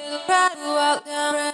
little pride to walk down.